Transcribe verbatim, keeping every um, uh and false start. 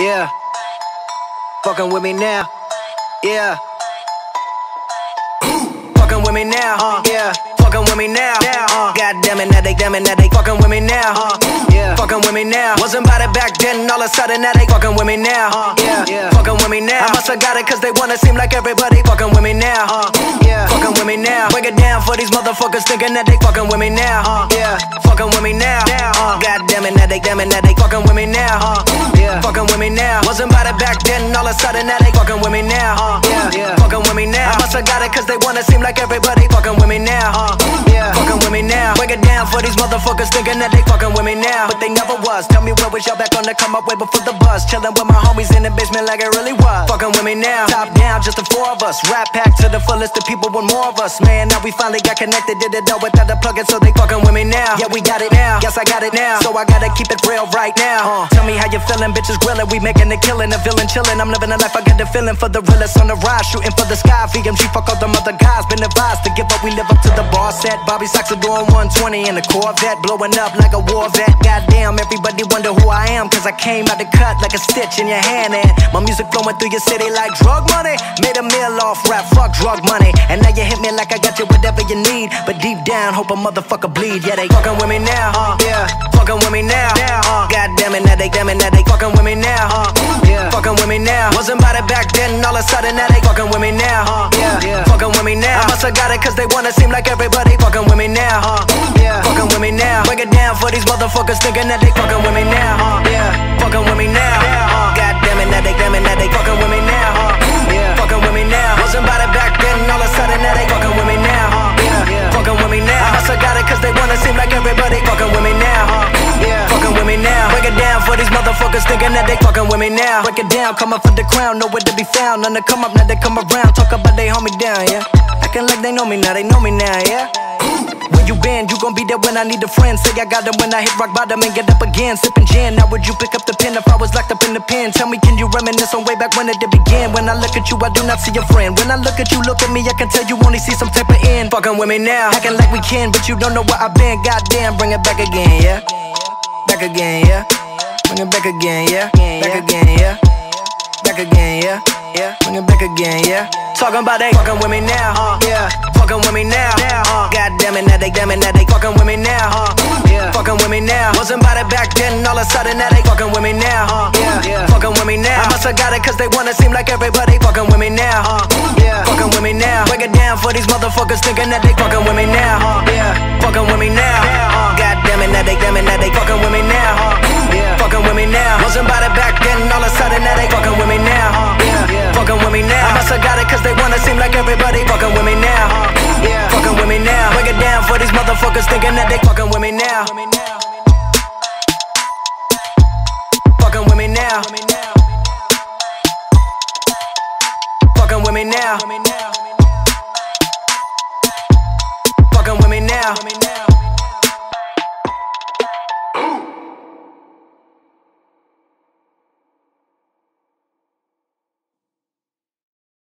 Yeah. Fucking with me now. Yeah. Fucking with me now. Uh, yeah. Fucking with me now. Uh, God damn it, now they damn it, now they fucking with me now. Uh, yeah. Fucking with me now. Wasn't about it back then, all of a sudden now they fucking with me now. Uh, yeah. Yeah. Fucking with me now. I musta got it 'cause they wanna seem like everybody fucking with me now. Uh, yeah. Fucking with me now. Break it down for these motherfuckers thinking that they fucking with me now. Uh, yeah. Fucking with me now. Uh, God damn it, now they damn it, now they fucking with me now. Uh, yeah. Fucking with me now. Wasn't about it back then, all of a sudden now they fucking with me now. Uh, yeah. Yeah. Fucking with me now. I musta got it 'cause they wanna seem like everybody fucking with me now. Uh, yeah. Fucking with me now. Break it down for these motherfuckers thinking that they fucking with me now, but they never was. Tell me where was y'all back on the come up way before the bus, chilling with my homies in the basement like it really was. Fucking with me now. Top down, just the four of us. Rap pack to the fullest, the people want more of us. Man, now we finally got connected, did it all without the plug-in, so they fucking with me now. Yeah, we got it now. Yes, I got it now. So I gotta keep it real right now. Uh, tell me how you feeling, bitches grillin'. We making the killin', the villain chillin'. I'm living a life, I got the feeling for the realest on the rise, shooting for the sky. V M G, fuck all them other guys. Been advised to give up, we live up to the bar. Set Bobby Sox doing one twenty in a Corvette, blowing up like a war vet. Goddamn, everybody wonder who I am, 'cause I came out the cut like a stitch in your hand. And my music flowing through your city like drug money. Made a meal off rap, fuck drug money. And now you hit me like I got you whatever you need, but deep down, hope a motherfucker bleed. Yeah, they fucking with me now. Uh, yeah, fucking with me now. Uh, God damn it, now they damn it, now they fucking with me now. Uh, yeah, fucking with me now. Wasn't about it back then, all of a sudden now they fucking with me now. Uh, yeah, yeah, fucking with me now. I musta got it 'cause they wanna seem like everybody. They fucking with me now, huh? Yeah. Fucking with me now. Break it down for these motherfuckers thinking that they fucking with me now, huh? Yeah. Fucking with me now. Uh, God damn it, now they damn it, now they fucking with me now, huh? Yeah. Fucking with me now. Wasn't about it back then, all of a sudden now they fucking with me now, huh? Yeah. Yeah. Fucking with me now. I musta got it 'cause they wanna seem like everybody fucking with me now, huh? Yeah. Fucking with me now. Break it down for these motherfuckers thinking that they fucking with me now. Break it down, come up for the crown, nowhere to be found. None to come up, now they come around, talk about they hold me down, yeah. Acting like they know me now, they know me now, yeah. Where you been? You gon' be there when I need a friend. Say I got them when I hit rock bottom and get up again. Sippin' gin, now would you pick up the pen if I was locked up in the pen? Tell me, can you reminisce on way back when it did begin? When I look at you, I do not see a friend. When I look at you, look at me, I can tell you only see some type of end. Fuckin' with me now, acting like we can, but you don't know where I've been. Goddamn, bring it back again, yeah. Back again, yeah. Bring it back again, yeah. Back again, yeah. Back again, yeah. Yeah. Bring it back again, yeah. Talking about they fucking with me now, huh? Yeah. Fucking with me now. Uh, God damn it, now they damn it, now they fucking with me now, huh? Yeah. Fucking with me now. Wasn't about it back then, all of a sudden now they fucking with me now, huh? Yeah. Yeah. Fucking with me now. I musta got it 'cause they wanna seem like everybody fucking with me now, huh? Yeah. Fucking with me now. Break it down for these motherfuckers thinking that they fucking with me now, huh? Yeah. Fucking with me now. Uh, God damn it, now they damn it, now they fucking with me now, huh? Yeah. Fucking with me now. Wasn't about it back then, all of a sudden now they fucking with me now, huh? Yeah. Yeah. Fucking with me now. I musta got it 'cause they wanna seem like everybody fucking with me now. Yeah. Fucking with me now. Break it down for these motherfuckers thinking that they fucking with me now.